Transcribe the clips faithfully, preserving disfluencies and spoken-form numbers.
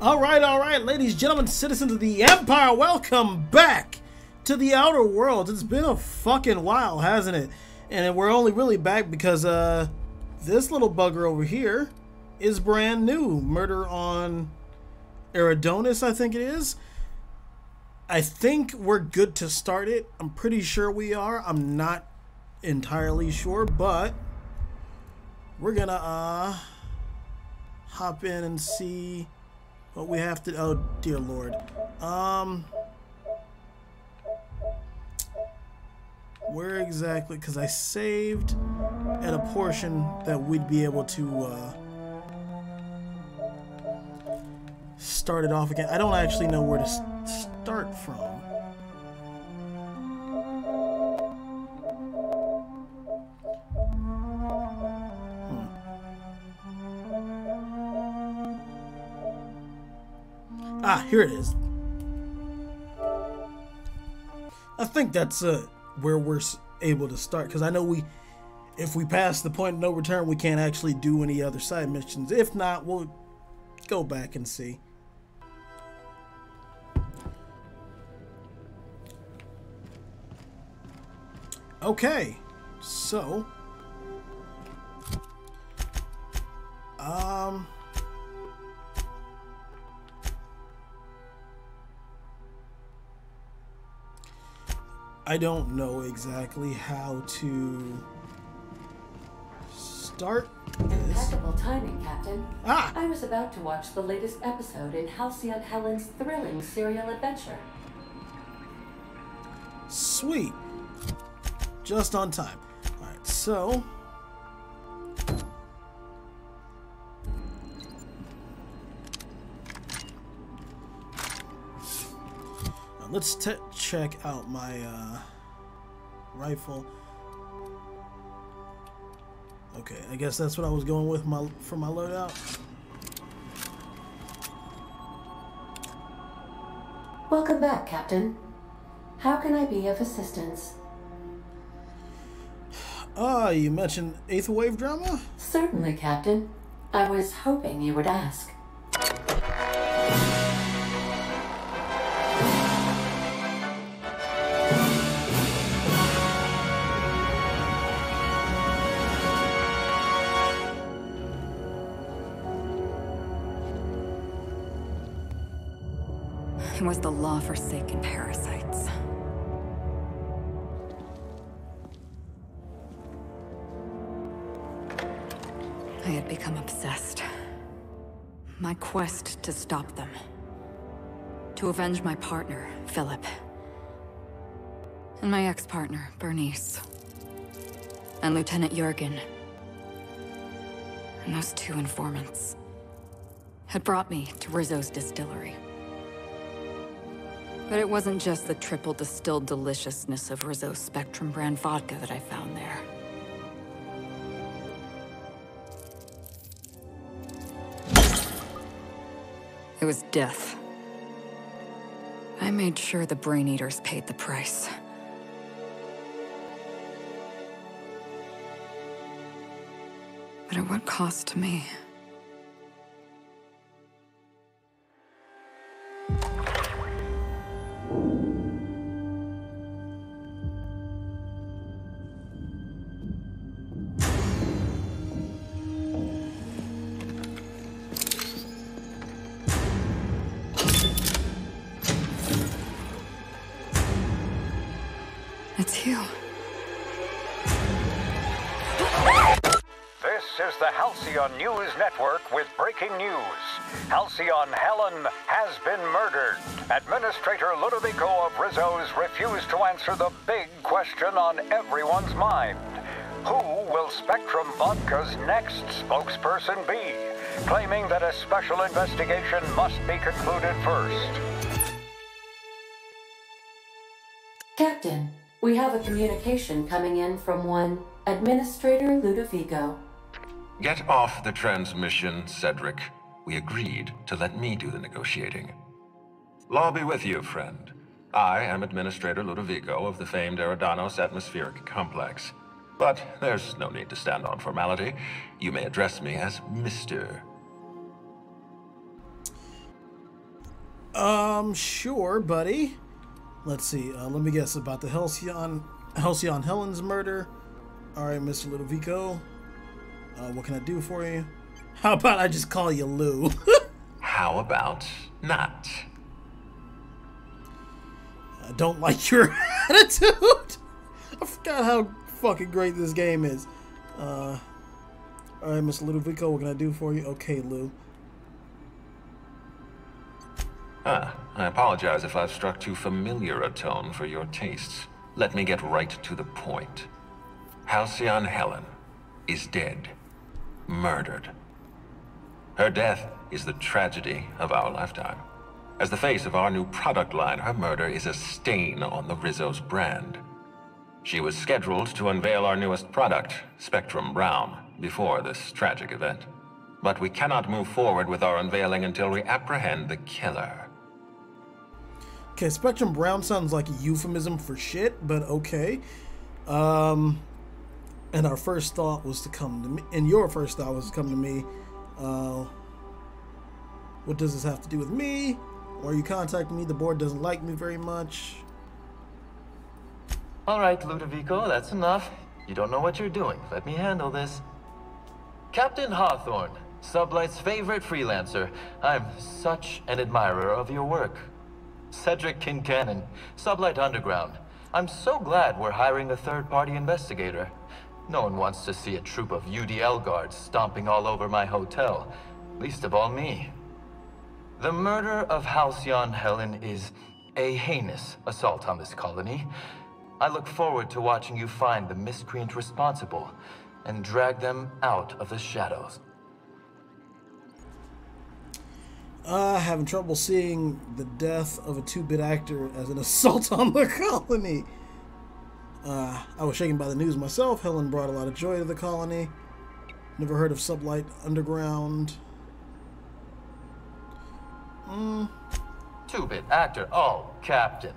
All right, all right, ladies, gentlemen, citizens of the Empire, welcome back to the Outer Worlds. It's been a fucking while, hasn't it? And we're only really back because uh, this little bugger over here is brand new. Murder on Eridanos, I think it is. I think we're good to start it. I'm pretty sure we are. I'm not entirely sure, but we're gonna uh, hop in and see what we have to. Oh dear Lord. Um, where exactly? Because I saved at a portion that we'd be able to uh, start it off again. I don't actually know where to st start from. Hmm. Ah, here it is. I think that's uh, where we're able to start, because I know we, if we pass the point of no return, we can't actually do any other side missions. If not, we'll go back and see. Okay, so um I don't know exactly how to start this. Impeccable timing, Captain. Ah! I was about to watch the latest episode in Halcyon Helen's thrilling serial adventure. Sweet. Just on time. Alright, so now let's t check out my uh, rifle. Okay, I guess that's what I was going with my for my loadout. Welcome back, Captain. How can I be of assistance? Ah, uh, you mentioned Eighth Wave drama? Certainly, Captain. I was hoping you would ask. It was the law-forsaken parasites. I had become obsessed. My quest to stop them. To avenge my partner, Philip. And my ex-partner, Bernice. And Lieutenant Jurgen. And those two informants had brought me to Rizzo's distillery. But it wasn't just the triple distilled deliciousness of Rizzo's Spectrum brand vodka that I found there. It was death. I made sure the Brain Eaters paid the price. But at what cost to me? News Network with breaking news. Halcyon Helen has been murdered. Administrator Ludovico of Rizzo's refused to answer the big question on everyone's mind. Who will Spectrum Vodka's next spokesperson be? Claiming that a special investigation must be concluded first. Captain, we have a communication coming in from one Administrator Ludovico. Get off the transmission, Cedric. We agreed to let me do the negotiating. Law be with you, friend. I am Administrator Ludovico of the famed Eridanos Atmospheric Complex. But there's no need to stand on formality. You may address me as Mister Um, sure, buddy. Let's see. Uh, let me guess about the Halcyon, Halcyon Helen's murder. All right, Mister Ludovico. Uh, what can I do for you? How about I just call you Lou? How about not? I don't like your attitude. I forgot how fucking great this game is. Uh, all right, Mister Ludovico, what can I do for you? Okay, Lou. Ah, I apologize if I've struck too familiar a tone for your tastes. Let me get right to the point. Halcyon Helen is dead. Murdered. Her death is the tragedy of our lifetime. As the face of our new product line, her murder is a stain on the Rizzo's brand. She was scheduled to unveil our newest product, Spectrum Brown, before this tragic event. But we cannot move forward with our unveiling until we apprehend the killer. Okay, Spectrum Brown sounds like a euphemism for shit, but okay. Um, and our first thought was to come to me, and your first thought was to come to me. Uh, what does this have to do with me? Or you contact me? The board doesn't like me very much. All right, Ludovico, that's enough. You don't know what you're doing. Let me handle this. Captain Hawthorne, Sublight's favorite freelancer. I'm such an admirer of your work. Cedric Kincannon, Sublight Underground. I'm so glad we're hiring a third-party investigator. No one wants to see a troop of U D L guards stomping all over my hotel, least of all me. The murder of Halcyon Helen is a heinous assault on this colony. I look forward to watching you find the miscreant responsible and drag them out of the shadows. Uh, having trouble seeing the death of a two-bit actor as an assault on the colony. Uh, I was shaken by the news myself. Helen brought a lot of joy to the colony. Never heard of Sublight Underground. Mm. Two-bit actor. Oh, Captain.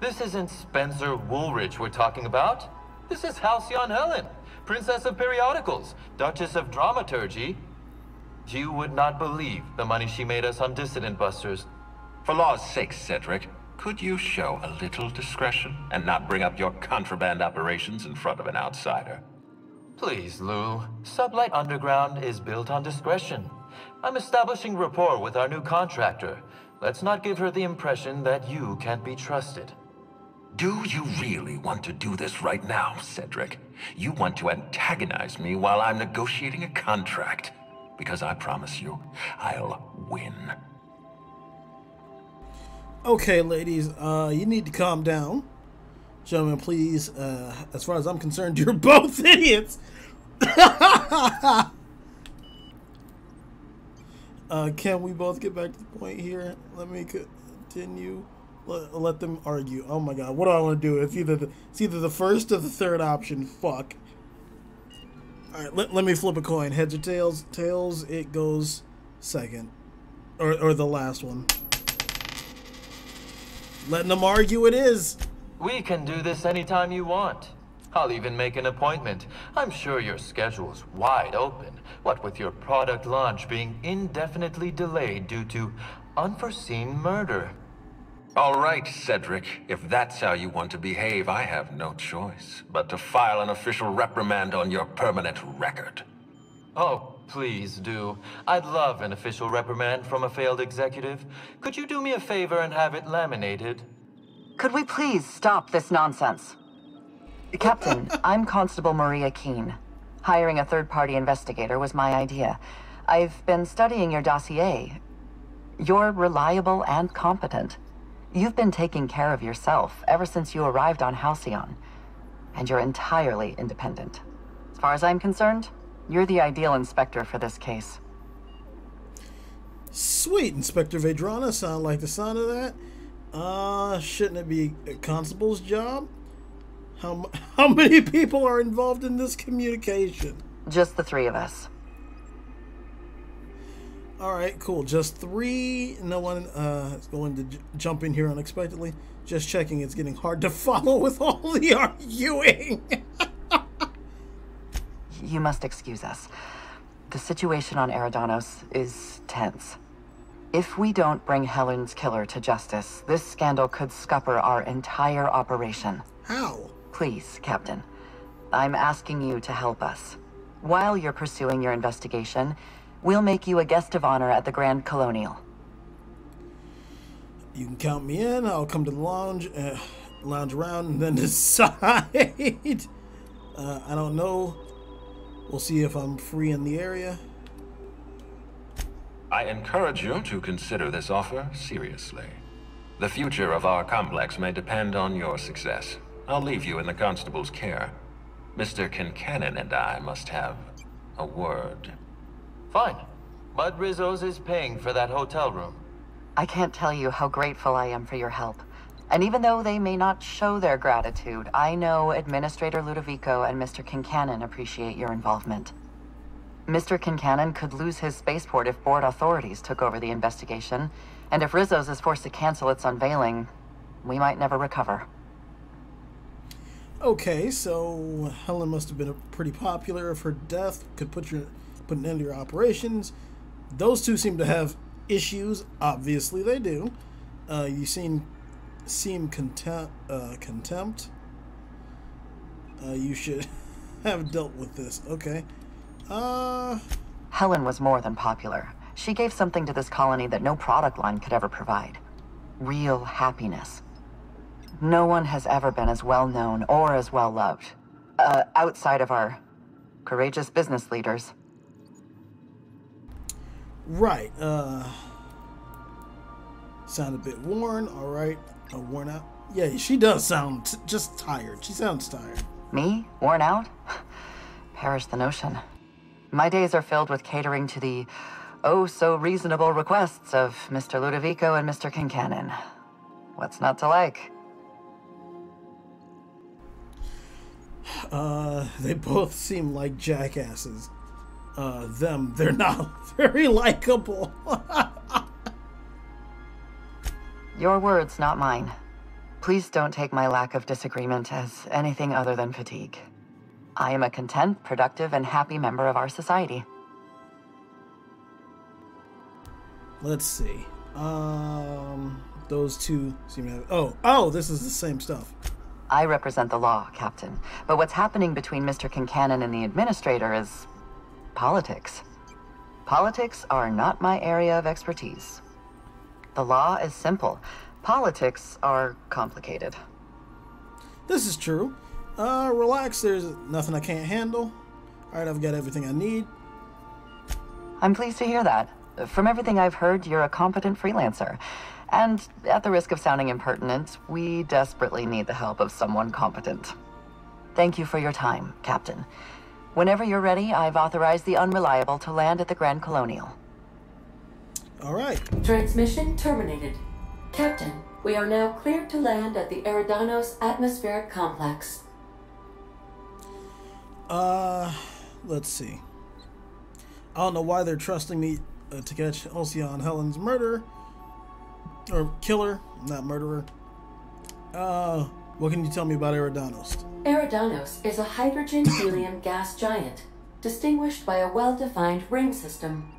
This isn't Spencer Woolridge we're talking about. This is Halcyon Helen, Princess of Periodicals, Duchess of Dramaturgy. You would not believe the money she made us on Dissident Busters. For law's sake, Cedric, could you show a little discretion and not bring up your contraband operations in front of an outsider? Please, Lou. Sublight Underground is built on discretion. I'm establishing rapport with our new contractor. Let's not give her the impression that you can't be trusted. Do you really want to do this right now, Cedric? You want to antagonize me while I'm negotiating a contract? Because I promise you, I'll win. Okay, ladies, uh, you need to calm down. Gentlemen, please, uh, as far as I'm concerned, you're both idiots. uh, can we both get back to the point here? Let me continue. Let, let them argue. Oh my god, what do I want to do? It's either the, it's either the first or the third option. Fuck. All right, let, let me flip a coin. Heads or tails? Tails, it goes second. Or, or the last one. Letting them argue it is. We can do this anytime you want. I'll even make an appointment. I'm sure your schedule's wide open. What with your product launch being indefinitely delayed due to unforeseen murder. All right, Cedric, if that's how you want to behave, I have no choice but to file an official reprimand on your permanent record. Oh, please do. I'd love an official reprimand from a failed executive. Could you do me a favor and have it laminated? Could we please stop this nonsense? Captain, I'm Constable Maria Keene. Hiring a third-party investigator was my idea. I've been studying your dossier. You're reliable and competent. You've been taking care of yourself ever since you arrived on Halcyon, and you're entirely independent. As far as I'm concerned, you're the ideal inspector for this case. Sweet, Inspector Vedrana, sound like the sound of that. Uh, shouldn't it be a constable's job? How, how many people are involved in this communication? Just the three of us. Alright, cool. Just three. No one uh, is going to j jump in here unexpectedly. Just checking. It's getting hard to follow with all the arguing. You must excuse us. The situation on Eridanos is tense. If we don't bring Helen's killer to justice, this scandal could scupper our entire operation. How? Please, Captain. I'm asking you to help us. While you're pursuing your investigation, we'll make you a guest of honor at the Grand Colonial. You can count me in. I'll come to the lounge, uh, lounge around, and then decide. uh, I don't know. We'll see if I'm free in the area. I encourage you to consider this offer seriously. The future of our complex may depend on your success. I'll leave you in the Constable's care. Mister Kincannon and I must have a word. Fine. Bud Rizzo's is paying for that hotel room. I can't tell you how grateful I am for your help. And even though they may not show their gratitude, I know Administrator Ludovico and Mister Kincannon appreciate your involvement. Mister Kincannon could lose his spaceport if board authorities took over the investigation, and if Rizzo's is forced to cancel its unveiling, we might never recover. Okay, so Helen must have been pretty popular. If her death could put your put an end to your operations, those two seem to have issues. Obviously, they do. Uh, you seem seem contempt. Uh, contempt. Uh, you should have dealt with this. Okay. Uh. Helen was more than popular. She gave something to this colony that no product line could ever provide: real happiness. No one has ever been as well-known or as well-loved, uh, outside of our courageous business leaders. Right. Uh, sound a bit worn, all right. Uh, worn out? Yeah, she does sound t just tired. She sounds tired. Me? Worn out? Perish the notion. My days are filled with catering to the oh-so-reasonable requests of Mister Ludovico and Mister Kincannon. What's not to like? Uh, they both seem like jackasses. Uh, them, they're not very likable. Your words, not mine. Please don't take my lack of disagreement as anything other than fatigue. I am a content, productive, and happy member of our society. Let's see. Um, those two seem to have... Oh, oh, this is the same stuff. I represent the law, Captain, but what's happening between Mister Kincannon and the Administrator is politics. Politics are not my area of expertise. The law is simple. Politics are complicated. This is true. Uh, relax, there's nothing I can't handle. All right, I've got everything I need. I'm pleased to hear that. From everything I've heard, you're a competent freelancer. And at the risk of sounding impertinent, we desperately need the help of someone competent. Thank you for your time, Captain. Whenever you're ready, I've authorized the Unreliable to land at the Grand Colonial. All right. Transmission terminated. Captain, we are now cleared to land at the Eridanos Atmospheric Complex. Uh, let's see. I don't know why they're trusting me uh, to catch Halcyon Helen's murder. Or killer, not murderer. Uh, what can you tell me about Eridanos? Eridanos is a hydrogen-helium gas giant, distinguished by a well-defined ring system.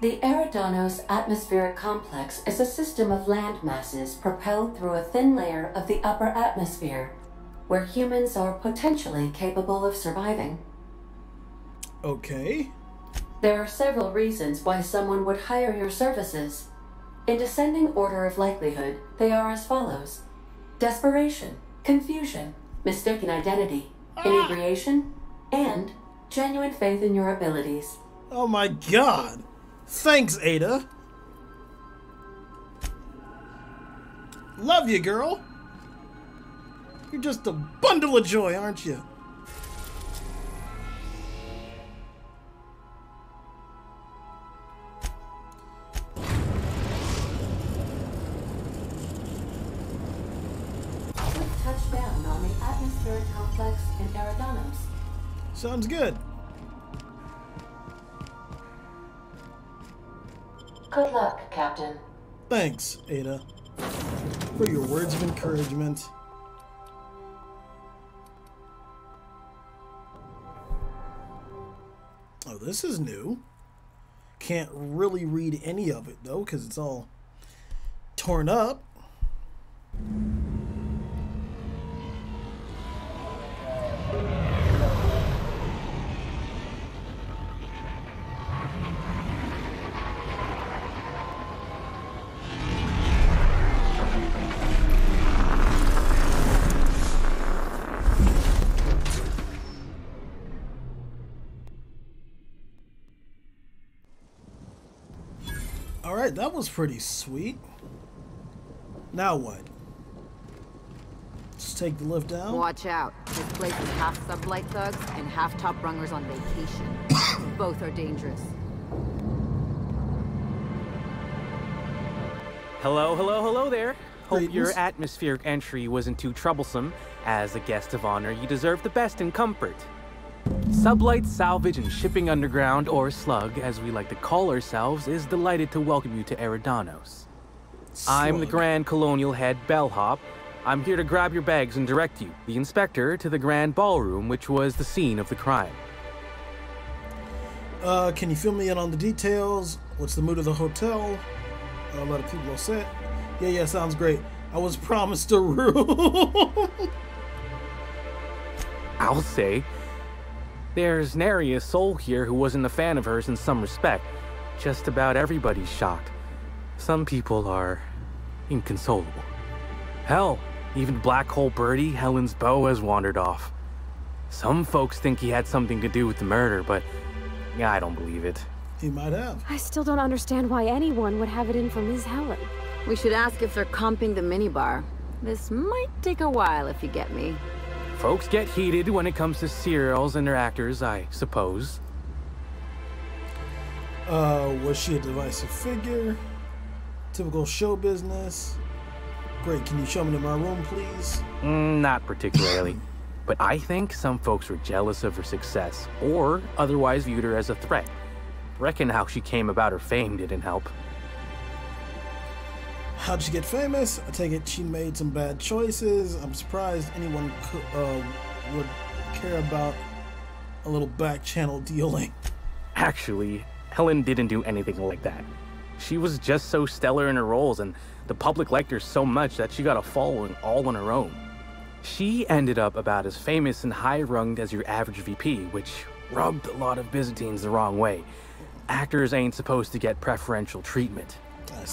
The Eridanos Atmospheric Complex is a system of land masses propelled through a thin layer of the upper atmosphere, where humans are potentially capable of surviving. Okay. There are several reasons why someone would hire your services. In descending order of likelihood, they are as follows: desperation, confusion, mistaken identity, inebriation, and genuine faith in your abilities. Oh my god! Thanks, Ada! Love you, girl! You're just a bundle of joy, aren't you? Sounds good. Good luck, Captain. Thanks, Ada, for your words of encouragement. Oh, this is new. Can't really read any of it though, because it's all torn up. That was pretty sweet. Now what? Just take the lift down. Watch out. This place is half sublight thugs and half top rungers on vacation. Both are dangerous. Hello, hello, hello there. Hope Greetings. Your atmospheric entry wasn't too troublesome. As a guest of honor, you deserve the best in comfort. Sublight Salvage and Shipping Underground, or SLUG, as we like to call ourselves, is delighted to welcome you to Eridanos. Slug. I'm the Grand Colonial Head Bellhop. I'm here to grab your bags and direct you, the inspector, to the Grand Ballroom, which was the scene of the crime. Uh, can you fill me in on the details? What's the mood of the hotel? A lot of people are set. Yeah, yeah, sounds great. I was promised a room. I'll say... There's nary a soul here who wasn't a fan of hers in some respect. Just about everybody's shocked. Some people are inconsolable. Hell, even Black Hole Birdie, Helen's beau, has wandered off. Some folks think he had something to do with the murder, but I don't believe it. He might have. I still don't understand why anyone would have it in for Miz Helen. We should ask if they're comping the minibar. This might take a while, if you get me. Folks get heated when it comes to serials and their actors, I suppose. Uh, was she a divisive figure? Typical show business. Great, can you show me to my room, please? Mm, not particularly. But I think some folks were jealous of her success, or otherwise viewed her as a threat. Reckon how she came about her fame didn't help. How'd she get famous? I take it she made some bad choices. I'm surprised anyone could, uh, would care about a little back-channel dealing. Actually, Helen didn't do anything like that. She was just so stellar in her roles, and the public liked her so much that she got a following all on her own. She ended up about as famous and high-runged as your average V P, which rubbed a lot of Byzantines the wrong way. Actors ain't supposed to get preferential treatment.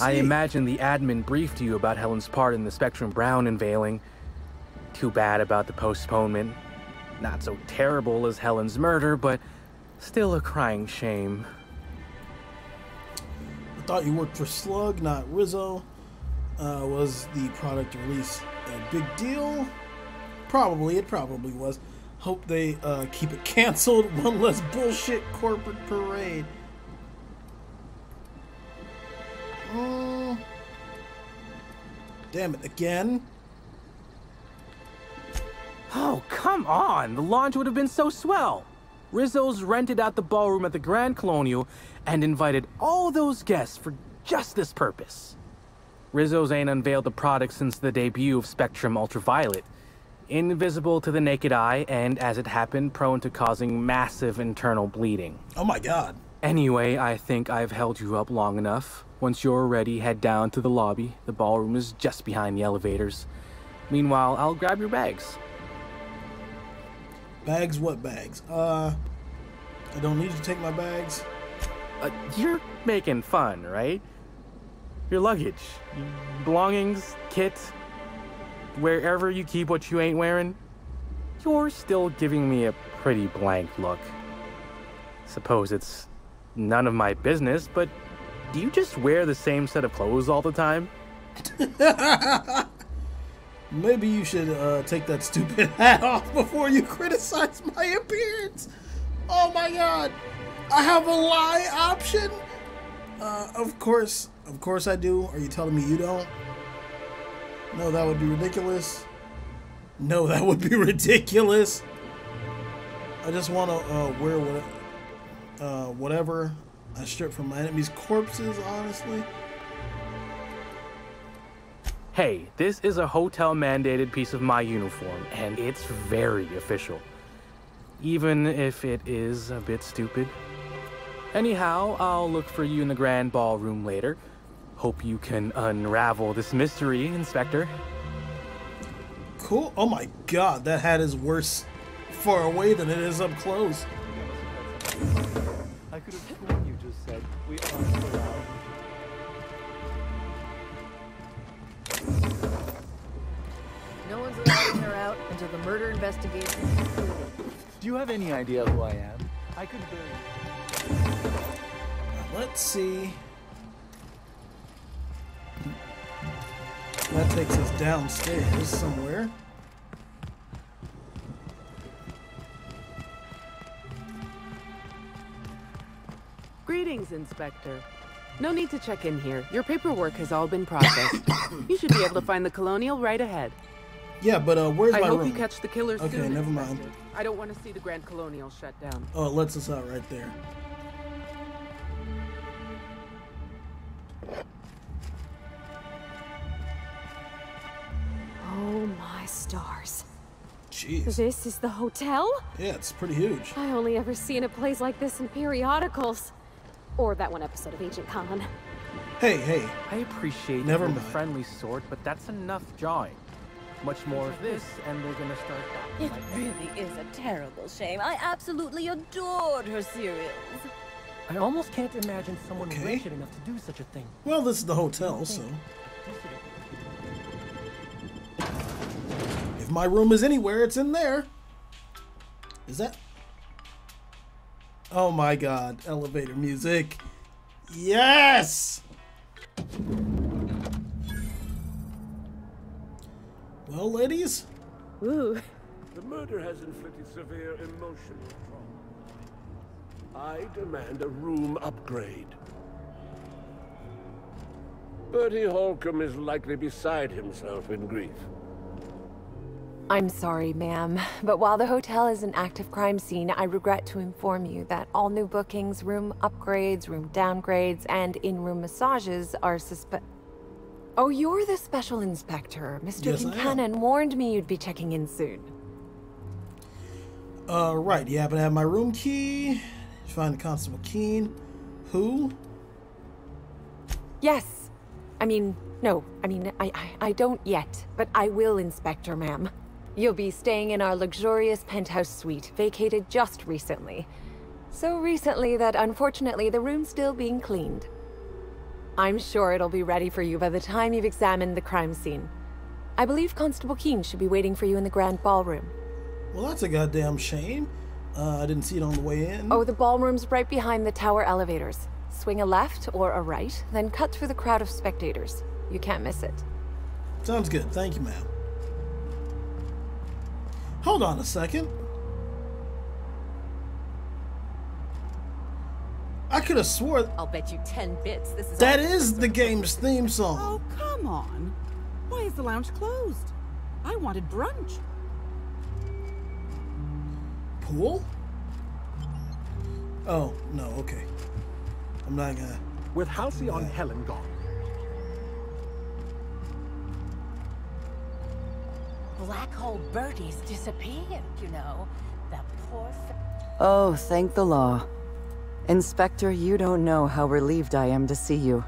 I, I imagine the admin briefed you about Helen's part in the Spectrum Brown unveiling. Too bad about the postponement. Not so terrible as Helen's murder, but still a crying shame. I thought you worked for SLUG, not Rizzo. Uh, was the product release a big deal? Probably, it probably was. Hope they uh, keep it canceled. One less bullshit corporate parade. Mm. Damn it, again? Oh, come on! The launch would have been so swell! Rizzo's rented out the ballroom at the Grand Colonial and invited all those guests for just this purpose. Rizzo's ain't unveiled the product since the debut of Spectrum Ultraviolet. Invisible to the naked eye and, as it happened, prone to causing massive internal bleeding. Oh my god. Anyway, I think I've held you up long enough. Once you're ready, head down to the lobby. The ballroom is just behind the elevators. Meanwhile, I'll grab your bags. Bags? What bags? Uh, I don't need you to take my bags. Uh, you're making fun, right? Your luggage, belongings, kit, wherever you keep what you ain't wearing. You're still giving me a pretty blank look. Suppose it's none of my business, but... do you just wear the same set of clothes all the time? Maybe you should uh, take that stupid hat off before you criticize my appearance. Oh my god. I have a lie option? Uh, of course. Of course I do. Are you telling me you don't? No, that would be ridiculous. No, that would be ridiculous. I just want to uh, wear what, uh, whatever. I strip from my enemies' corpses, honestly. Hey, this is a hotel-mandated piece of my uniform, and it's very official. Even if it is a bit stupid. Anyhow, I'll look for you in the grand ballroom later. Hope you can unravel this mystery, Inspector. Cool. Oh my god, that hat is worse far away than it is up close. I could have sworn you just said we are so loud. No one's allowed in or out until the murder investigation is concluded. Do you have any idea who I am? I could bury you. Now, let's see. That takes us downstairs somewhere. Greetings, Inspector. No need to check in here. Your paperwork has all been processed. You should be able to find the Colonial right ahead. Yeah, but uh, where's I my room? I hope you catch the killer soon. Okay, never mind. I don't want to see the Grand Colonial shut down. Oh, it lets us out right there. Oh my stars. Jeez. This is the hotel? Yeah, it's pretty huge. I only ever seen a place like this in periodicals. Or that one episode of Agent Khan. Hey, hey. I appreciate never the friendly sort, but that's enough jawing. Much more of this, and we're gonna start that. It really is a terrible shame. I absolutely adored her serials. I almost can't imagine someone okay. wretched enough to do such a thing. Well, this is the hotel, so... If my room is anywhere, it's in there. Is that... Oh my god, elevator music. Yes! Well, ladies? Ooh. The murder has inflicted severe emotional trauma. I demand a room upgrade. Bertie Holcomb is likely beside himself in grief. I'm sorry, ma'am, but while the hotel is an active crime scene, I regret to inform you that all new bookings, room upgrades, room downgrades, and in-room massages are suspect. Oh, you're the special inspector. Mister Yes, Kincannon warned me you'd be checking in soon. Uh, right. You happen to have my room key? You find Constable Keene. Who? Yes. I mean, no. I mean, I, I, I don't yet. But I will, Inspector, ma'am. You'll be staying in our luxurious penthouse suite, vacated just recently. So recently that, unfortunately, the room's still being cleaned. I'm sure it'll be ready for you by the time you've examined the crime scene. I believe Constable Keene should be waiting for you in the grand ballroom. Well, that's a goddamn shame. Uh, I didn't see it on the way in. Oh, the ballroom's right behind the tower elevators. Swing a left or a right, then cut through the crowd of spectators. You can't miss it. Sounds good. Thank you, ma'am. Hold on a second. I could have swore. I'll bet you ten bits. This is that is the game's theme song. Oh come on! Why is the lounge closed? I wanted brunch. Pool? Oh no. Okay. I'm not gonna. With Halcyon Helen gone. Black Hole Birdie's disappeared. You know that poor. Oh, thank the law. Inspector, you don't know how relieved I am to see you.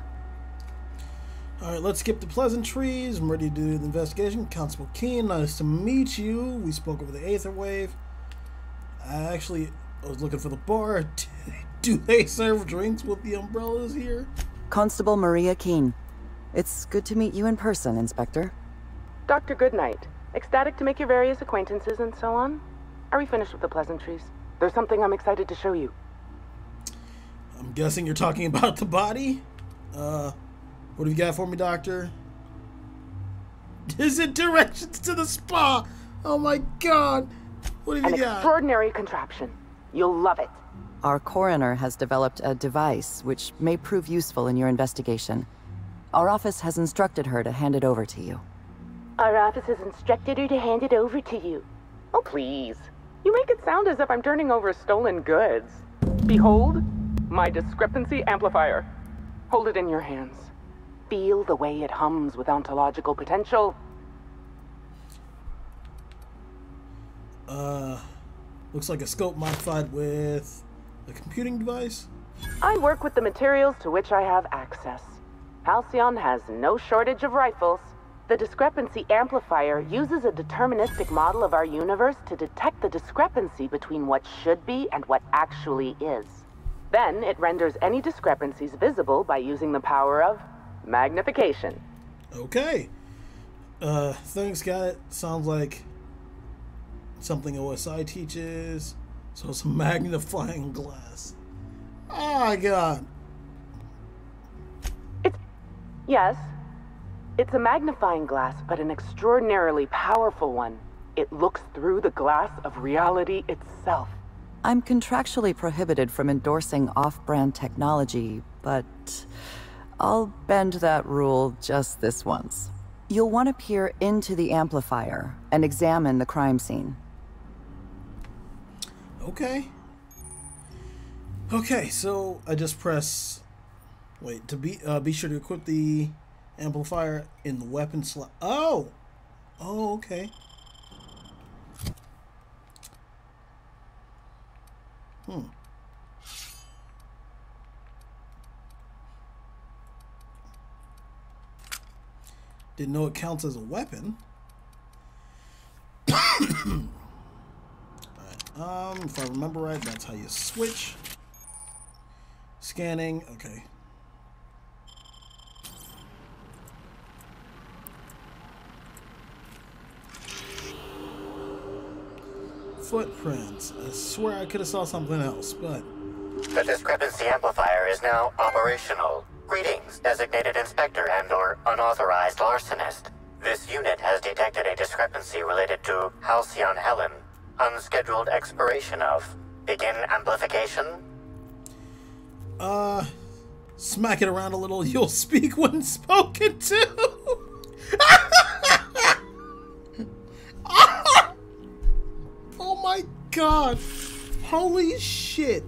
Alright, let's skip the pleasantries. I'm ready to do the investigation. Constable Keene, nice to meet you. We spoke over the Aetherwave. I actually I was looking for the bar. Do they serve drinks with the umbrellas here? Constable Maria Keene. It's good to meet you in person, Inspector. Doctor Goodnight. Ecstatic to make your various acquaintances and so on. Are we finished with the pleasantries? There's something I'm excited to show you. I'm guessing you're talking about the body? Uh, what have you got for me, Doctor? Is it directions to the spa? Oh my god! What have An you got? An extraordinary contraption. You'll love it. Our coroner has developed a device which may prove useful in your investigation. Our office has instructed her to hand it over to you. Our office has instructed her to hand it over to you. Oh, please. You make it sound as if I'm turning over stolen goods. Behold, my discrepancy amplifier. Hold it in your hands. Feel the way it hums with ontological potential. Uh, looks like a scope modified with a computing device. I work with the materials to which I have access. Halcyon has no shortage of rifles. The discrepancy amplifier uses a deterministic model of our universe to detect the discrepancy between what should be and what actually is. Then it renders any discrepancies visible by using the power of magnification. Okay. Uh, thanks, got it. Sounds like something O S I teaches. So it's a magnifying glass. Oh my god. It's... Yes. It's a magnifying glass, but an extraordinarily powerful one. It looks through the glass of reality itself. I'm contractually prohibited from endorsing off-brand technology, but I'll bend that rule just this once. You'll want to peer into the amplifier and examine the crime scene. Okay. Okay, so I just press... Wait, to be, uh, be sure to equip the... amplifier in the weapon slot. Oh! Oh, okay. Hmm. Didn't know it counts as a weapon. Alright, um, if I remember right, that's how you switch. Scanning, okay. Footprints. I swear I could have saw something else, but... The discrepancy amplifier is now operational. Greetings, designated inspector and or unauthorized larcenist. This unit has detected a discrepancy related to Halcyon Helen. Unscheduled expiration of. Begin amplification? Uh... Smack it around a little, you'll speak when spoken to! God, holy shit.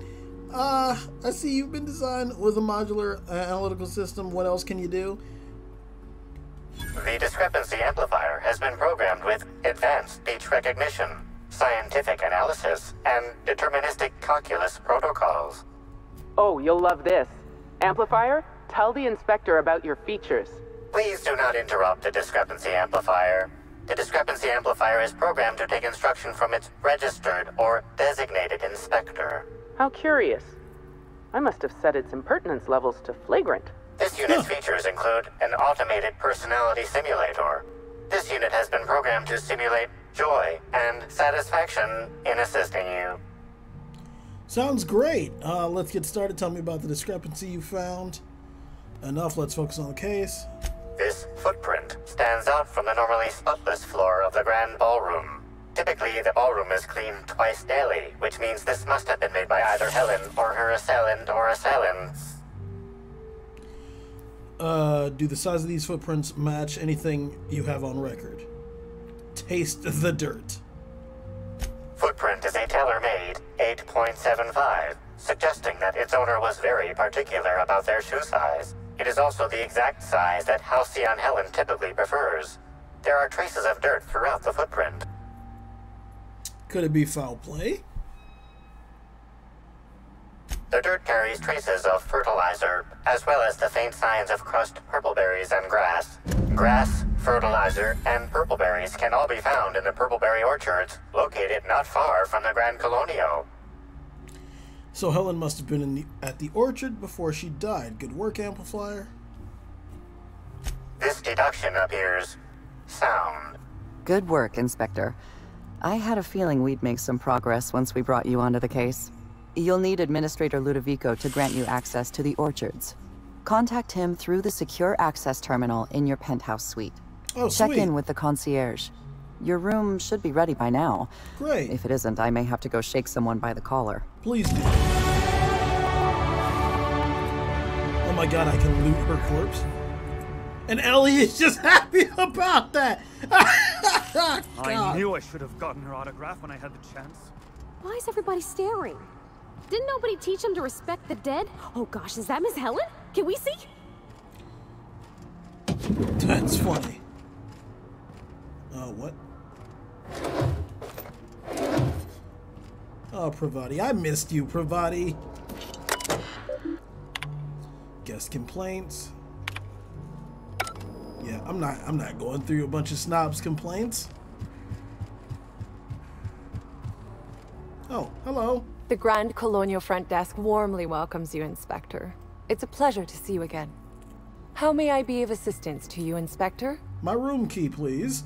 Uh, I see you've been designed with a modular uh, analytical system. What else can you do? The discrepancy amplifier has been programmed with advanced speech recognition, scientific analysis, and deterministic calculus protocols. Oh, you'll love this. Amplifier, tell the inspector about your features. Please do not interrupt the discrepancy amplifier. The discrepancy amplifier is programmed to take instruction from its registered or designated inspector. How curious. I must have set its impertinence levels to flagrant. This unit's features include an automated personality simulator. This unit has been programmed to simulate joy and satisfaction in assisting you. Sounds great. Uh, let's get started. Tell me about the discrepancy you found. Enough. Let's focus on the case. This footprint stands out from the normally spotless floor of the grand ballroom. Typically, the ballroom is cleaned twice daily, which means this must have been made by either Helen or her assailant or assailants. Uh, do the size of these footprints match anything you have on record? Taste the dirt. Footprint is a tailor-made eight point seven five, suggesting that its owner was very particular about their shoe size. It is also the exact size that Halcyon Helen typically prefers. There are traces of dirt throughout the footprint. Could it be foul play? The dirt carries traces of fertilizer, as well as the faint signs of crushed purpleberries and grass. Grass, fertilizer, and purpleberries can all be found in the purpleberry orchards, located not far from the Grand Colonial. So Helen must have been in the, at the orchard before she died. Good work, amplifier. This deduction appears sound. Good work, Inspector. I had a feeling we'd make some progress once we brought you onto the case. You'll need Administrator Ludovico to grant you access to the orchards. Contact him through the secure access terminal in your penthouse suite. Oh, Check sweet. in with the concierge. Your room should be ready by now. Great. If it isn't, I may have to go shake someone by the collar. Please do. Oh my god, I can loot her corpse. And Ellie is just happy about that. I knew I should have gotten her autograph when I had the chance. Why is everybody staring? Didn't nobody teach them to respect the dead? Oh gosh, is that Miss Helen? Can we see? That's funny. Uh, what? Oh, Pravati. I missed you, Pravati. guest complaints. Yeah, I'm not I'm not going through a bunch of snobs complaints. Oh, hello. The Grand Colonial front desk warmly welcomes you, Inspector. It's a pleasure to see you again. How may I be of assistance to you, Inspector? My room key, please.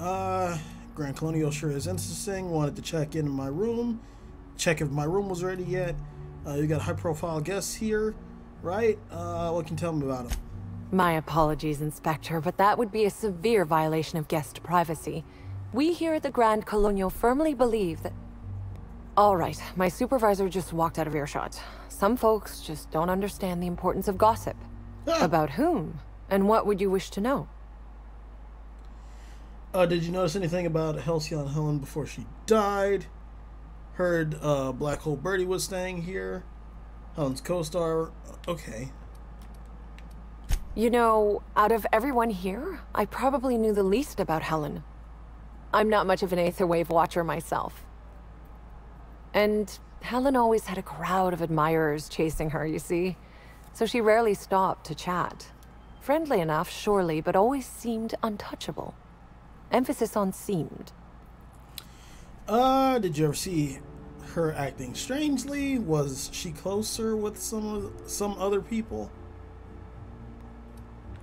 Uh, Grand Colonial sure is interesting. Wanted to check in my room. Check if my room was ready yet. Uh, you got high-profile guests here, right? Uh, what can you tell me about them? My apologies, Inspector, but that would be a severe violation of guest privacy. We here at the Grand Colonial firmly believe that... All right, my supervisor just walked out of earshot. Some folks just don't understand the importance of gossip. Ah. About whom? And what would you wish to know? Uh, did you notice anything about Halcyon Helen before she died? Heard uh, Black Hole Birdie was staying here. Helen's co-star. Okay. You know, out of everyone here, I probably knew the least about Helen. I'm not much of an aetherwave watcher myself. And Helen always had a crowd of admirers chasing her, you see. So she rarely stopped to chat. Friendly enough, surely, but always seemed untouchable. Emphasis on seemed. Uh, did you ever see her acting strangely? Was she closer with some some other people?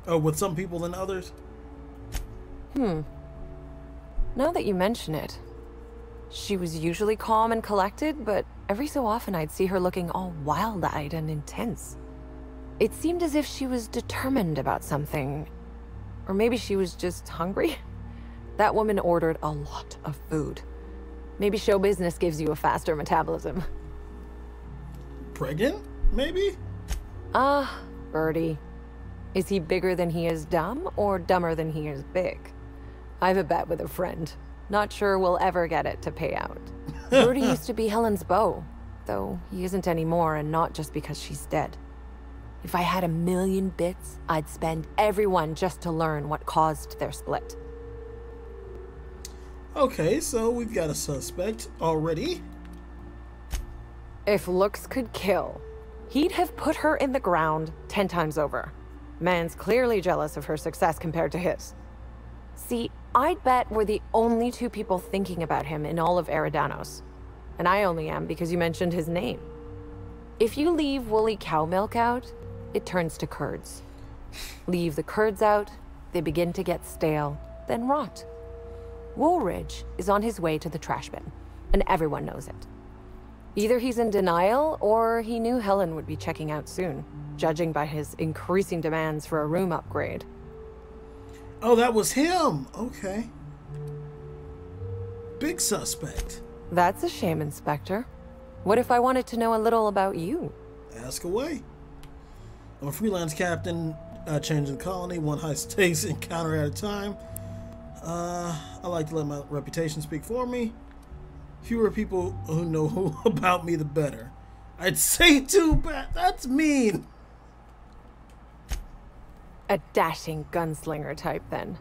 Oh, with some people than others? Hmm. Now that you mention it, she was usually calm and collected, but every so often I'd see her looking all wild-eyed and intense. It seemed as if she was determined about something. Or maybe she was just hungry? That woman ordered a lot of food. Maybe show business gives you a faster metabolism. Pregnant, maybe? Ah, Birdie. Is he bigger than he is dumb, or dumber than he is big? I have a bet with a friend. Not sure we'll ever get it to pay out. Birdie used to be Helen's beau, though he isn't anymore, and not just because she's dead. If I had a million bits, I'd spend every one just to learn what caused their split. Okay, so we've got a suspect already. If looks could kill, he'd have put her in the ground ten times over. Man's clearly jealous of her success compared to his. See, I'd bet we're the only two people thinking about him in all of Eridanos. And I only am because you mentioned his name. If you leave woolly cow milk out, it turns to curds. Leave the curds out, they begin to get stale, then rot. Woolridge is on his way to the trash bin, and everyone knows it. Either he's in denial, or he knew Helen would be checking out soon, judging by his increasing demands for a room upgrade. Oh, that was him! Okay. Big suspect. That's a shame, Inspector. What if I wanted to know a little about you? Ask away. I'm a freelance captain, uh, changing the colony, one high stakes encounter at a time. Uh, I like to let my reputation speak for me. Fewer people who know who about me, the better. I'd say too bad. That's mean. A dashing gunslinger type, then.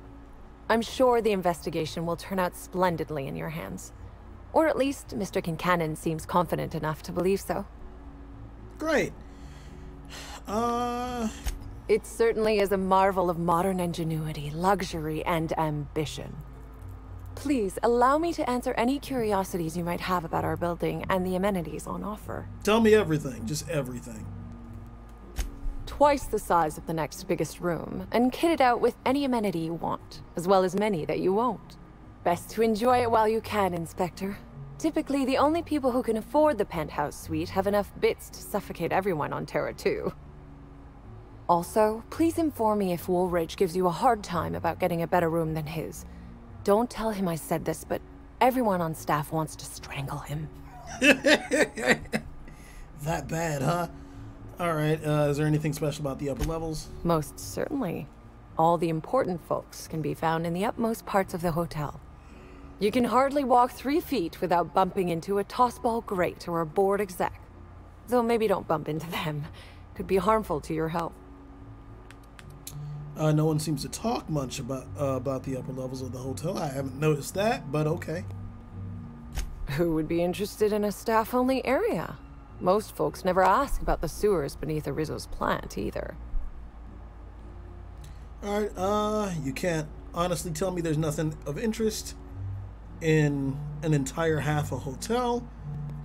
I'm sure the investigation will turn out splendidly in your hands. Or at least Mister Kincannon seems confident enough to believe so. Great. Uh... It certainly is a marvel of modern ingenuity, luxury, and ambition. Please, allow me to answer any curiosities you might have about our building and the amenities on offer. Tell me everything, just everything. Twice the size of the next biggest room, and kitted out with any amenity you want, as well as many that you won't. Best to enjoy it while you can, Inspector. Typically, the only people who can afford the penthouse suite have enough bits to suffocate everyone on Terra two. Also, please inform me if Woolridge gives you a hard time about getting a better room than his. Don't tell him I said this, but everyone on staff wants to strangle him. That bad, huh? Alright, uh, is there anything special about the upper levels? Most certainly. All the important folks can be found in the utmost parts of the hotel. You can hardly walk three feet without bumping into a tossball grate or a board exec. Though maybe don't bump into them. Could be harmful to your health. Uh, no one seems to talk much about uh, about the upper levels of the hotel. I haven't noticed that, but okay. Who would be interested in a staff-only area? Most folks never ask about the sewers beneath Arizo's plant, either. Alright, uh, you can't honestly tell me there's nothing of interest in an entire half a hotel.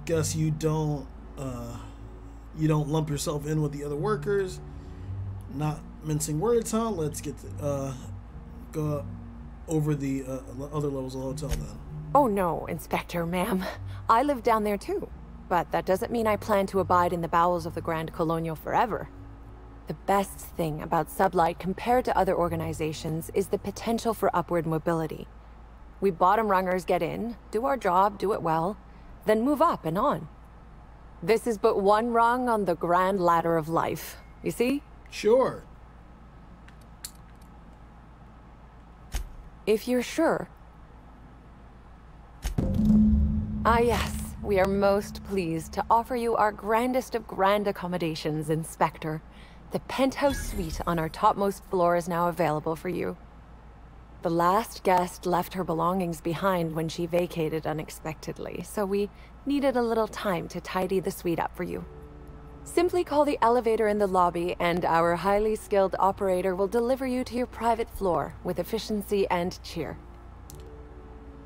Guess you don't, uh, you don't lump yourself in with the other workers. Not mincing words, huh? Let's get, to, uh, go over the uh, other levels of the hotel then. Oh no, Inspector, ma'am. I live down there too, but that doesn't mean I plan to abide in the bowels of the Grand Colonial forever. The best thing about Sublight compared to other organizations is the potential for upward mobility. We bottom rungers get in, do our job, do it well, then move up and on. This is but one rung on the grand ladder of life, you see? Sure. If you're sure. Ah yes, we are most pleased to offer you our grandest of grand accommodations, Inspector. The penthouse suite on our topmost floor is now available for you. The last guest left her belongings behind when she vacated unexpectedly, so we needed a little time to tidy the suite up for you. Simply call the elevator in the lobby and our highly skilled operator will deliver you to your private floor with efficiency and cheer.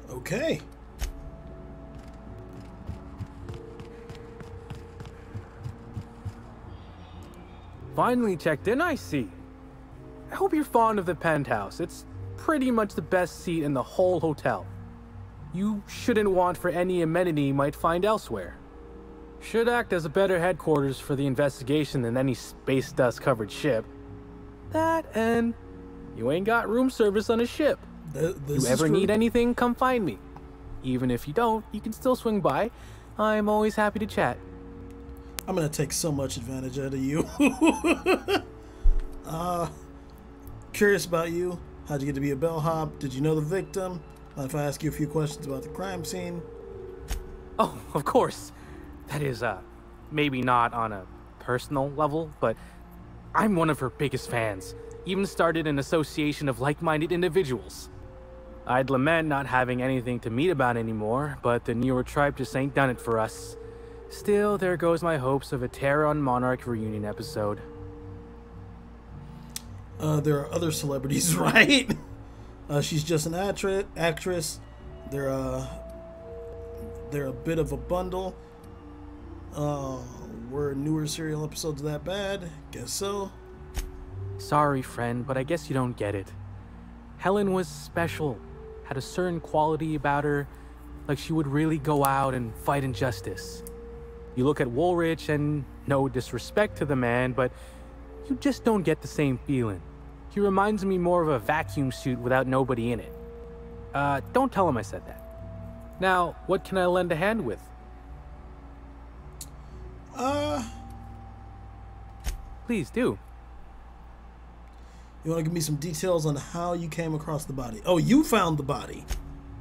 Okay. Finally checked in, I see. I hope you're fond of the penthouse. It's pretty much the best seat in the whole hotel. You shouldn't want for any amenity you might find elsewhere. Should act as a better headquarters for the investigation than any space dust covered ship. That and you ain't got room service on a ship. Th this you ever need anything, come find me. Even if you don't, you can still swing by. I'm always happy to chat. I'm gonna take so much advantage out of you. uh, curious about you. How'd you get to be a bellhop? Did you know the victim? Mind if I ask you a few questions about the crime scene? Oh, of course. That is, uh, maybe not on a personal level, but I'm one of her biggest fans. Even started an association of like-minded individuals. I'd lament not having anything to meet about anymore, but the newer tribe just ain't done it for us. Still, there goes my hopes of a Terran Monarch reunion episode. Uh, there are other celebrities, right? Uh, she's just an actri actress. They're, uh, they're a bit of a bundle. Uh, were newer serial episodes that bad? Guess so. Sorry, friend, but I guess you don't get it. Helen was special. Had a certain quality about her, like she would really go out and fight injustice. You look at Woolridge, and no disrespect to the man, but you just don't get the same feeling. He reminds me more of a vacuum suit without nobody in it. Uh, don't tell him I said that. Now, what can I lend a hand with? Uh... Please do. You want to give me some details on how you came across the body? Oh, you found the body.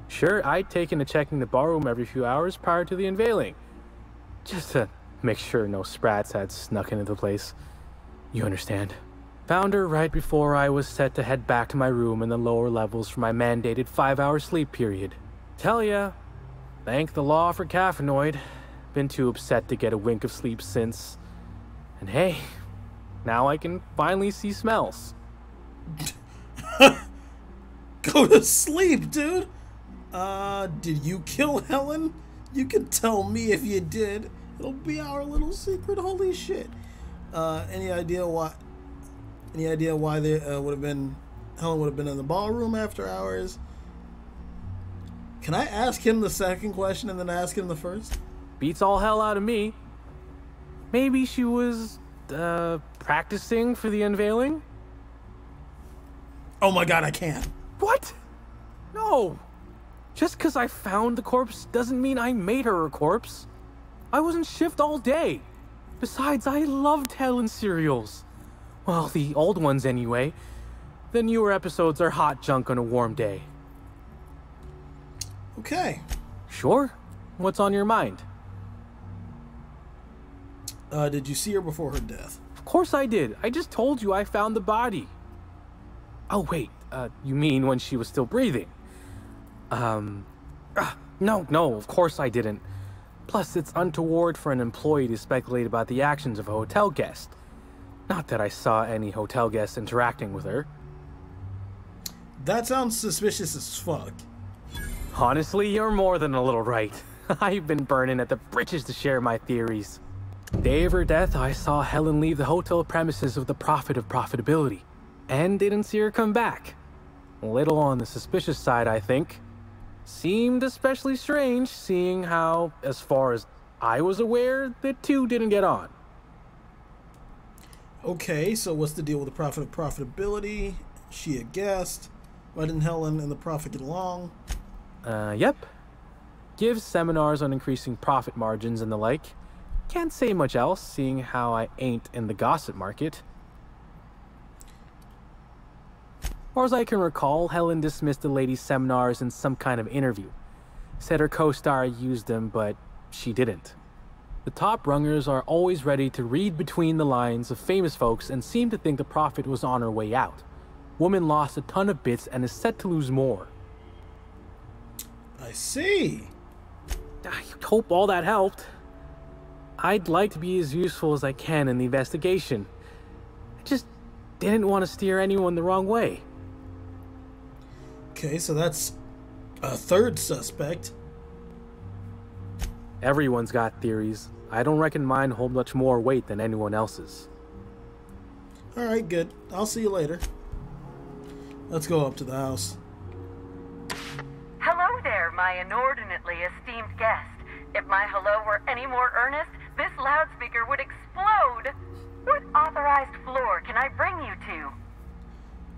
Sure, I'd taken to checking the barroom every few hours prior to the unveiling. Just to make sure no sprats had snuck into the place. You understand. Found her right before I was set to head back to my room in the lower levels for my mandated five-hour sleep period. Tell ya, thank the law for caffeinoid. Been too upset to get a wink of sleep since. And hey, now I can finally see smells. Go to sleep, dude! Uh, did you kill Helen? You can tell me if you did. It'll be our little secret. Holy shit! Uh, any idea why? Any idea why they uh, would have been? Helen would have been in the ballroom after hours. Can I ask him the second question and then ask him the first? Beats all hell out of me. Maybe she was uh, practicing for the unveiling. Oh my god, I can't. What? No. Just because I found the corpse doesn't mean I made her a corpse. I was in shift all day. Besides, I loved Helen cereals. Well, the old ones anyway. The newer episodes are hot junk on a warm day. Okay. Sure. What's on your mind? Uh, did you see her before her death? Of course I did. I just told you I found the body. Oh, wait. Uh, you mean when she was still breathing? Um, ah, no, no, of course I didn't. Plus, it's untoward for an employee to speculate about the actions of a hotel guest. Not that I saw any hotel guests interacting with her. That sounds suspicious as fuck. Honestly, you're more than a little right. I've been burning at the bridges to share my theories. Day of her death, I saw Helen leave the hotel premises of the Prophet of Profitability, and didn't see her come back. A little on the suspicious side, I think. Seemed especially strange, seeing how, as far as I was aware, the two didn't get on. Okay, so what's the deal with the Prophet of Profitability? She a guest. Why didn't Helen and the Prophet get along? Uh, yep. Gives seminars on increasing profit margins and the like. Can't say much else, seeing how I ain't in the gossip market. Far as I can recall, Helen dismissed the ladies' seminars in some kind of interview. Said her co-star used them, but she didn't. The top rungers are always ready to read between the lines of famous folks and seem to think the Prophet was on her way out. Woman lost a ton of bits and is set to lose more. I see. I hope all that helped. I'd like to be as useful as I can in the investigation. I just didn't want to steer anyone the wrong way. Okay, so that's a third suspect. Everyone's got theories. I don't reckon mine hold much more weight than anyone else's. Alright, good. I'll see you later. Let's go up to the house. Hello there, my inordinately esteemed guest. If my hello were any more earnest, this loudspeaker would explode. What authorized floor can I bring you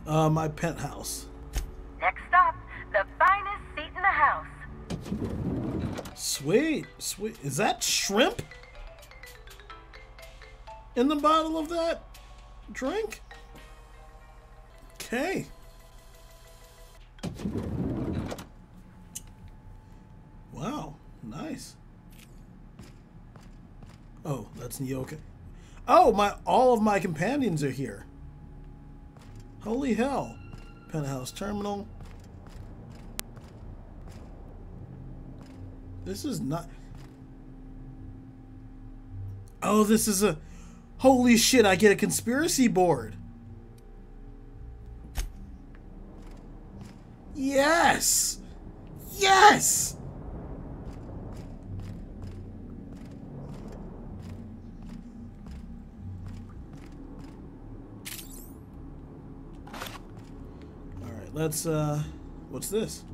to? Uh, my penthouse. Next stop, the finest seat in the house. Sweet, sweet. Is that shrimp in the bottle of that drink? Okay. Wow, nice. Oh, that's Nyoka. Oh, my! All of my companions are here. Holy hell. Penthouse terminal. This is not... Oh, this is a... Holy shit, I get a conspiracy board. Yes! Yes! Let's, uh, what's this?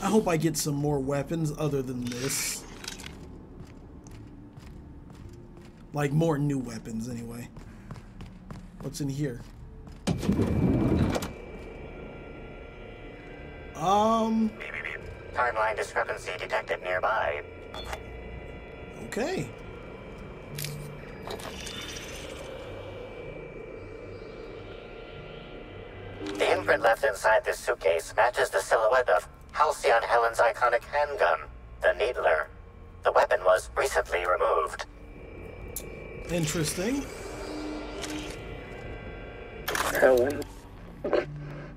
I hope I get some more weapons other than this. Like, more new weapons, anyway. What's in here? Um... Timeline discrepancy detected nearby. Okay. The imprint left inside this suitcase matches the silhouette of Halcyon Helen's iconic handgun, the Needler. The weapon was recently removed. Interesting. Helen,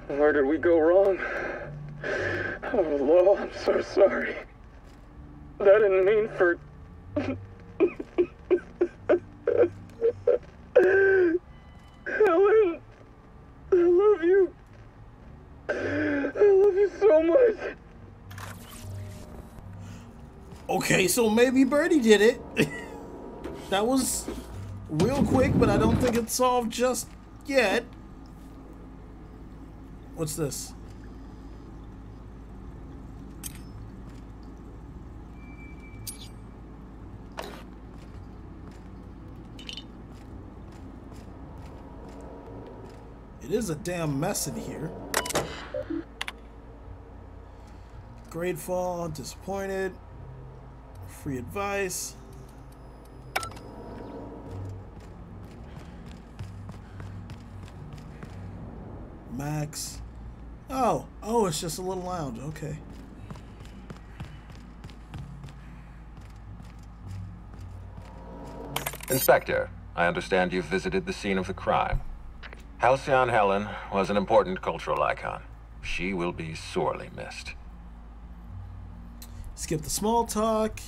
where did we go wrong? Oh, Lord, I'm so sorry. That didn't mean for... Helen, I love you. I love you so much. Okay, so maybe Birdie did it. That was real quick, but I don't think it's solved just yet. What's this? It is a damn mess in here. Grateful, disappointed, free advice. Max. Oh, oh, it's just a little lounge. Okay. Inspector, I understand you've visited the scene of the crime. Halcyon Helen was an important cultural icon. She will be sorely missed. Skip the small talk.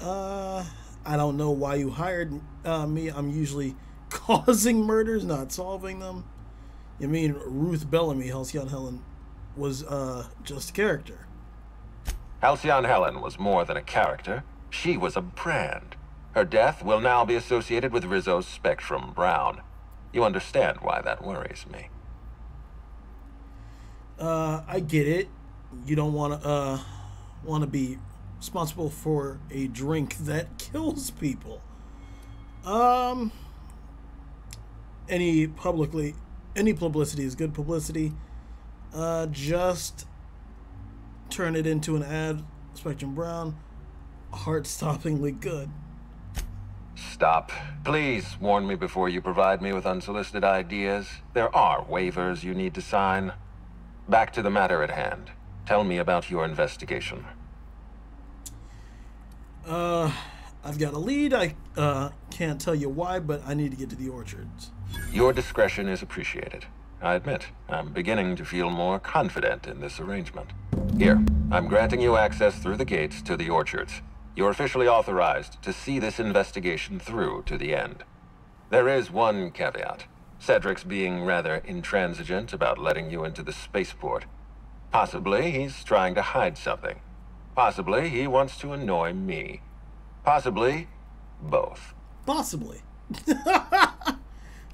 Uh, I don't know why you hired uh, me. I'm usually causing murders, not solving them. You mean Ruth Bellamy, Halcyon Helen, was uh, just a character. Halcyon Helen was more than a character. She was a brand. Her death will now be associated with Rizzo's Spectrum Brown. You understand why that worries me. Uh, I get it. You don't want to uh, want to be responsible for a drink that kills people. Um, any publicly, any publicity is good publicity. Uh, just turn it into an ad. Spectrum Brown, heart-stoppingly good. Stop. Please warn me before you provide me with unsolicited ideas. There are waivers you need to sign. Back to the matter at hand. Tell me about your investigation. Uh, I've got a lead. I uh, can't tell you why, but I need to get to the orchards. Your discretion is appreciated. I admit, I'm beginning to feel more confident in this arrangement. Here, I'm granting you access through the gates to the orchards. You're officially authorized to see this investigation through to the end. There is one caveat. Cedric's being rather intransigent about letting you into the spaceport. Possibly he's trying to hide something. Possibly he wants to annoy me. Possibly both. Possibly.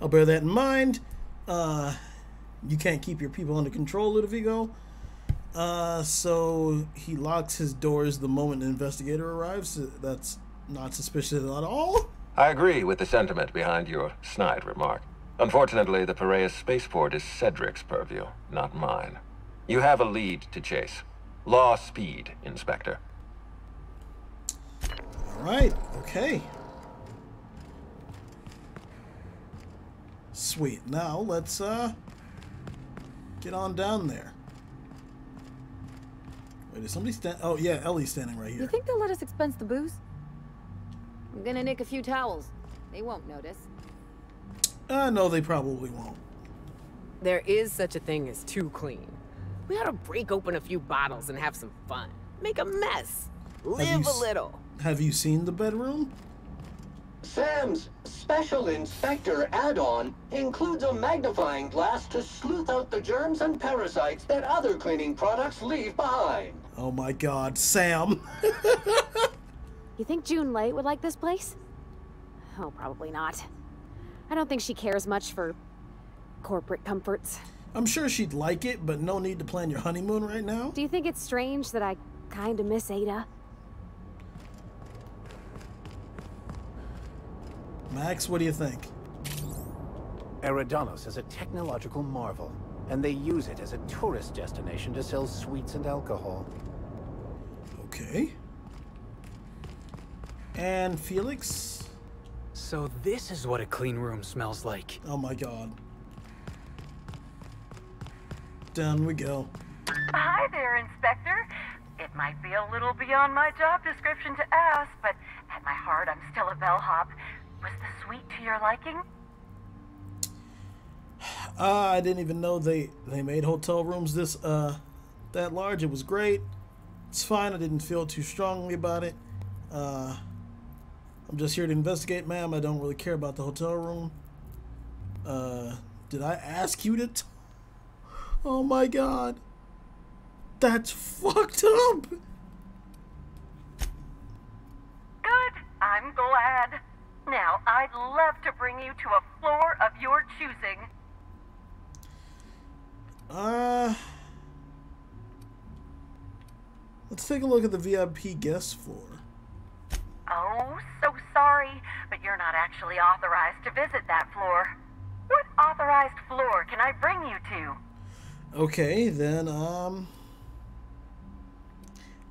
I'll bear that in mind. Uh, you can't keep your people under control, Ludovico. Uh, so he locks his doors the moment an investigator arrives. That's not suspicious at all. I agree with the sentiment behind your snide remark. Unfortunately, the Piraeus spaceport is Cedric's purview, not mine. You have a lead to chase. Law speed, Inspector. All right. Okay. Sweet. Now let's uh, get on down there. Wait, is somebody stand? Oh yeah, Ellie's standing right here. You think they'll let us expense the booze? I'm gonna nick a few towels. They won't notice. Uh, no, they probably won't. There is such a thing as too clean. We ought to break open a few bottles and have some fun. Make a mess. Live a little. Have you seen the bedroom? Sam's Special Inspector add-on includes a magnifying glass to sleuth out the germs and parasites that other cleaning products leave behind. Oh my God, Sam. You think June Light would like this place? Oh, probably not. I don't think she cares much for corporate comforts. I'm sure she'd like it, but no need to plan your honeymoon right now. Do you think it's strange that I kinda miss Ada? Max, what do you think? Eridanos is a technological marvel, and they use it as a tourist destination to sell sweets and alcohol. Okay. And Felix? So this is what a clean room smells like. Oh my God. Down we go. Hi there, Inspector. It might be a little beyond my job description to ask, but at my heart, I'm still a bellhop. Was the suite to your liking? Uh, I didn't even know they, they made hotel rooms this uh that large. It was great. It's fine. I didn't feel too strongly about it. Uh, I'm just here to investigate, ma'am. I don't really care about the hotel room. Uh, did I ask you to t Oh my God. That's fucked up. Good. I'm glad. Now, I'd love to bring you to a floor of your choosing. Uh, let's take a look at the V I P guest floor. Oh, so sorry, but you're not actually authorized to visit that floor. What authorized floor can I bring you to? Okay, then, um...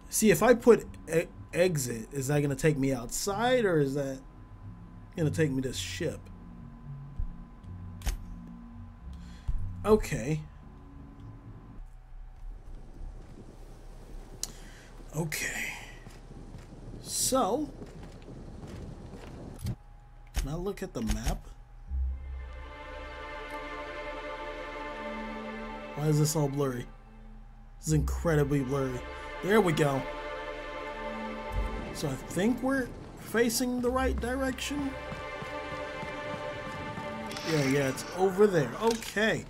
see, if I put e- exit, is that going to take me outside, or is that... gonna take me to ship. Okay. Okay. So, can I look at the map? Why is this all blurry? This is incredibly blurry. There we go. So I think we're facing the right direction. Yeah, yeah, it's over there. Okay.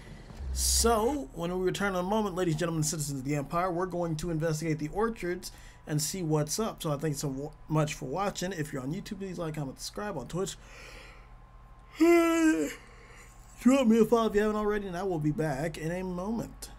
So, when we return in a moment, ladies, gentlemen, citizens of the Empire, we're going to investigate the orchards and see what's up. So I thank you so much for watching. If you're on YouTube, please like, comment, subscribe. On Twitch, drop me a follow if you haven't already, and I will be back in a moment.